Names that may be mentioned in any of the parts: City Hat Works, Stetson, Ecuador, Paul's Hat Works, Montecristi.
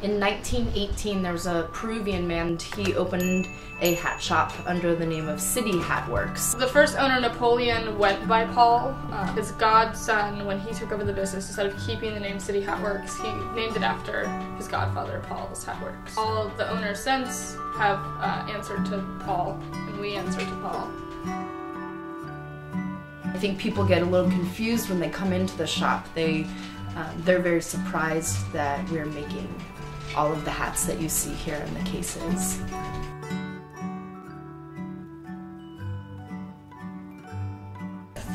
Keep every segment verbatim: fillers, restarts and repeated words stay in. In nineteen eighteen, there's a Peruvian man, and he opened a hat shop under the name of City Hat Works. The first owner, Napoleon, went by Paul. Uh, his godson, when he took over the business, instead of keeping the name City Hat Works, he named it after his godfather, Paul's Hat Works. All of the owners since have uh, answered to Paul, and we answer to Paul. I think people get a little confused when they come into the shop. They, uh, they're very surprised that we're making all of the hats that you see here in the cases.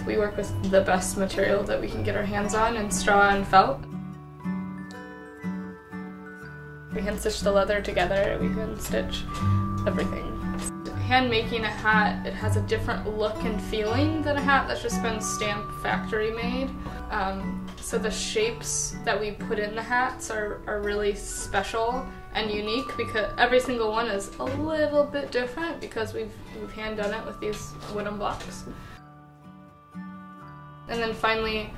We work with the best material that we can get our hands on, and straw and felt. We hand stitch the leather together, we can stitch everything. Hand making a hat, it has a different look and feeling than a hat that's just been stamp factory made. Um, so the shapes that we put in the hats are, are really special and unique, because every single one is a little bit different because we've, we've hand done it with these wooden blocks. And then finally,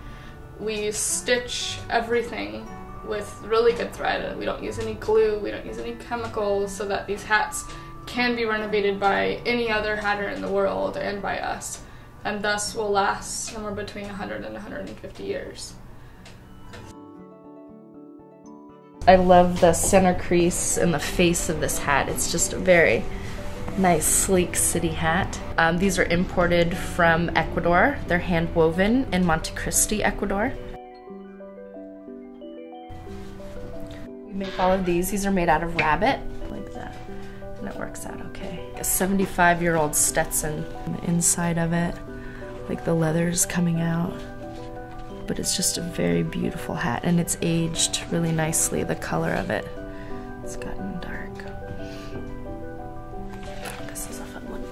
we stitch everything with really good thread. We don't use any glue, we don't use any chemicals, so that these hats can be renovated by any other hatter in the world and by us, and thus will last somewhere between one hundred and one hundred fifty years. I love the center crease and the face of this hat. It's just a very nice, sleek city hat. Um, these are imported from Ecuador. They're hand woven in Montecristi, Ecuador. We make all of these. These are made out of rabbit, like that. And it works out okay. A seventy-five year old Stetson, the inside of it, like the leather's coming out, but it's just a very beautiful hat, and it's aged really nicely. The color of it, it's gotten dark. This is a fun one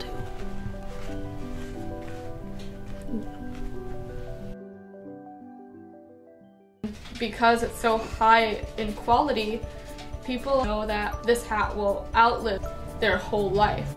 too. Because it's so high in quality, people know that this hat will outlive their whole life.